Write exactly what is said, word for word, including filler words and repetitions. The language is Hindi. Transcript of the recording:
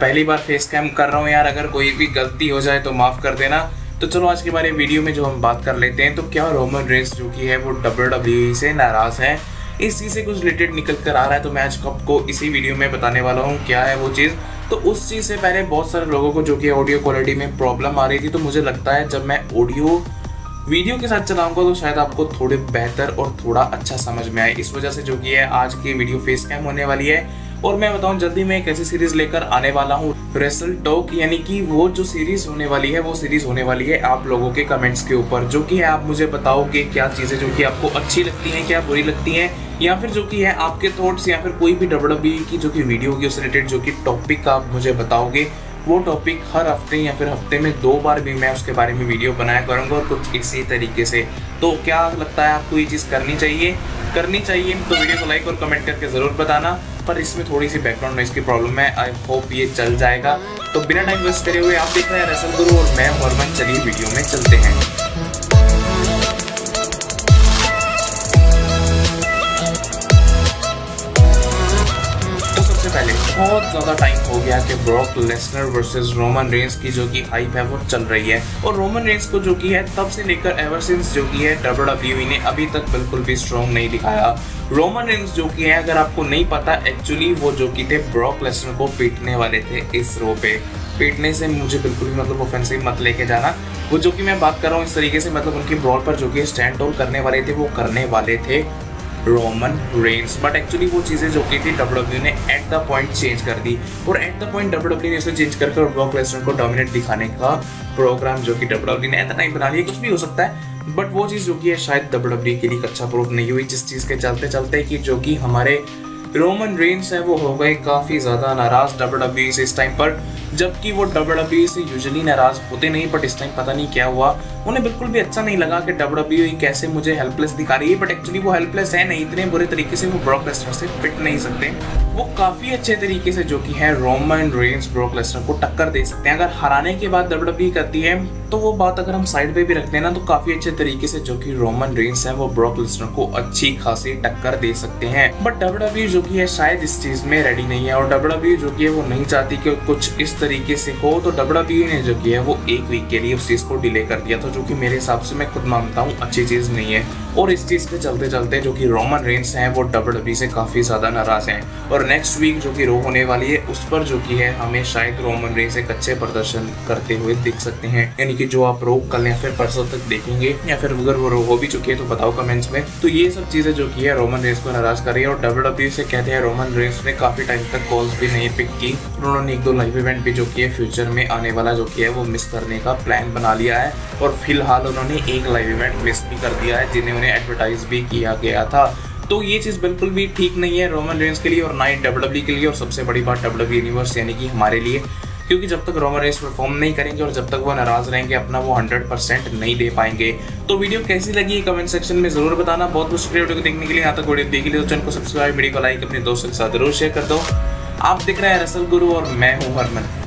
पहली बार फेस कैम कर रहा हूँ यार, अगर कोई भी गलती हो जाए तो माफ़ कर देना। तो चलो आज के बारे वीडियो में जो हम बात कर लेते हैं, तो क्या रोमन रेंस जो कि है वो डब्ल्यू डब्ल्यू ई से नाराज़ है, इस चीज़ से कुछ रिलेटेड निकल कर आ रहा है। तो मैं आज आपको इसी वीडियो में बताने वाला हूँ क्या है वो चीज़। तो उस चीज़ से पहले बहुत सारे लोगों को जो कि ऑडियो क्वालिटी में प्रॉब्लम आ रही थी, तो मुझे लगता है जब मैं ऑडियो वीडियो के साथ चलाऊंगा तो शायद आपको थोड़े बेहतर और थोड़ा अच्छा समझ में आए। इस वजह से जो कि है आज की वीडियो फेस कैम होने वाली है। और मैं बताऊं जल्दी मैं एक ऐसी सीरीज लेकर आने वाला हूं, रेसल टॉक, यानी कि वो जो सीरीज होने वाली है वो सीरीज होने वाली है आप लोगों के कमेंट्स के ऊपर, जो कि है आप मुझे बताओ कि क्या चीज़ें जो कि आपको अच्छी लगती हैं, क्या बुरी लगती हैं, या फिर जो कि है आपके थॉट्स, या फिर कोई भी डब्ल्यूडब्ल्यूई की जो कि वीडियो की उससे रिलेटेड जो कि टॉपिक आप मुझे बताओगे। वो टॉपिक हर हफ्ते या फिर हफ्ते में दो बार भी मैं उसके बारे में वीडियो बनाया करूँगा, और कुछ इसी तरीके से। तो क्या लगता है आपको ये चीज़ करनी चाहिए करनी चाहिए तो वीडियो को लाइक और कमेंट करके ज़रूर बताना। पर इसमें थोड़ी सी बैकग्राउंड नॉइज़ की प्रॉब्लम है, आई होप ये चल जाएगा। तो बिना टाइम वेस्ट करे हुए आप देख रहे हैं रेसल गुरु और मैं हरमन। चलिए वीडियो में चलते हैं। पहले बहुत ज़्यादा टाइम हो गया कि Brock Lesnar versus Roman Reigns की जो कि हाइप है वो चल रही है, और रोमन रेंस को जो कि है तब से लेकर एवर सिंस जो कि है डब्ल्यूडब्ल्यूई ने अभी तक बिल्कुल भी स्ट्रॉन्ग नहीं दिखाया। रोमन रेंस जो कि है, अगर आपको नहीं पता, एक्चुअली वो जो कि थे ब्रॉक लेसनर को पीटने वाले थे। इस रो पे पीटने से मुझे बिल्कुल भी मतलब ऑफेंसिव मत लेके जाना, वो जो कि मैं बात कर रहा हूँ इस तरीके से, मतलब उनकी ब्रॉल पर जो कि स्टैंड डाउन करने वाले थे वो करने वाले थे रोमन रेंस। बट एक्चुअली वो चीज़ें जो की थी डब्ल्यूडब्ल्यूई ने एट द पॉइंट चेंज कर दी, और एट द पॉइंट डब्ल्यूडब्ल्यूई ने उसे चेंज करके ब्रॉक लेसनर को डोमिनेट दिखाने का प्रोग्राम जो कि डब्ल्यूडब्ल्यूई ने एट द टाइम बना लिया। कुछ भी हो सकता है, बट वो चीज़ जो कि है शायद डब्ल्यूडब्ल्यूई के लिए अच्छा प्रूफ नहीं हुई, जिस चीज़ के चलते चलते कि जो कि हमारे रोमन रेंस है वो हो गए काफ़ी ज़्यादा नाराज़ डब्ल्यूडब्ल्यूई से इस टाइम पर। जबकि वो डब्ल्यूडब्ल्यूई से यूजुअली नाराज़ होते नहीं, बट इस टाइम पता नहीं क्या हुआ, उन्हें बिल्कुल भी अच्छा नहीं लगा कि डब्ल्यूडब्ल्यूई कैसे मुझे हेल्पलेस दिखा रही है। बट एक्चुअली वो हेल्पलेस है नहीं, इतने बुरे तरीके से वो ब्रॉक लेसनर से फिट नहीं सकते। वो काफ़ी अच्छे तरीके से जो कि है रोमन रेंस ब्रॉक लेसनर को टक्कर दे सकते हैं। अगर हराने के बाद डब्ल्यूडब्ल्यूई करती है तो वो बात अगर हम साइड पे भी रखते हैं ना, तो काफ़ी अच्छे तरीके से जो कि रोमन रेंस है वो ब्रॉक लेसनर को अच्छी खासी टक्कर दे सकते हैं। बट डब्ल्यूडब्ल्यूई जो कि है शायद इस चीज़ में रेडी नहीं है, और डब्ल्यूडब्ल्यूई जो कि है वो नहीं चाहती कि कुछ इस तरीके से हो। तो डब्ल्यूडब्ल्यूई ने जो कि है वो एक वीक के लिए उस चीज़ को डिले कर दिया, तो जो कि मेरे हिसाब से मैं खुद मानता हूँ अच्छी चीज़ नहीं है। और इस चीज़ पे चलते चलते जो कि रोमन रेंस हैं वो डब्ल्यूडब्ल्यूई से काफ़ी ज़्यादा नाराज़ हैं, और नेक्स्ट वीक जो कि रो होने वाली है उस पर जो कि है हमें शायद रोमन रेंस एक अच्छे प्रदर्शन करते हुए दिख सकते हैं। यानी कि जो आप रो कल या फिर परसों तक देखेंगे, या फिर अगर वो रो हो भी चुकी है तो बताओ कमेंट्स में। तो ये सब चीज़ें जो कि है रोमन रेंस को नाराज़ कर रही है, और डब्ल्यूडब्ल्यूई से कहते हैं रोमन रेंस ने काफ़ी टाइम तक कॉल्स भी नहीं पिक की, उन्होंने एक दो लाइव इवेंट भी जो कि है फ्यूचर में आने वाला जो कि है वो मिस करने का प्लान बना लिया है। और फिलहाल उन्होंने एक लाइव इवेंट मिस भी कर दिया है, जिन्हें उन्हें एडवर्टाइज भी किया गया था। तो ये चीज़ बिल्कुल भी ठीक नहीं है रोमन रेंस के लिए, और ना ही डब्ल्यूडब्ल्यूई के लिए, और सबसे बड़ी बात डब्ल्यूडब्ल्यूई यूनिवर्स यानी कि हमारे लिए, क्योंकि जब तक रोमन रेंस परफॉर्म नहीं करेंगे और जब तक वो नाराज़ रहेंगे अपना वो हंड्रेड परसेंट नहीं दे पाएंगे। तो वीडियो कैसी लगी कमेंट सेक्शन में ज़रूर बताना। बहुत बहुत शुक्रिया वीडियो को देखने के लिए। यहाँ तक वीडियो देखी तो चैनल को सब्सक्राइब, वीडियो को लाइक, अपने दोस्तों के साथ जरूर शेयर कर दो। आप देख रहे हैं रेसल गुरु और मैं हूँ हरमन।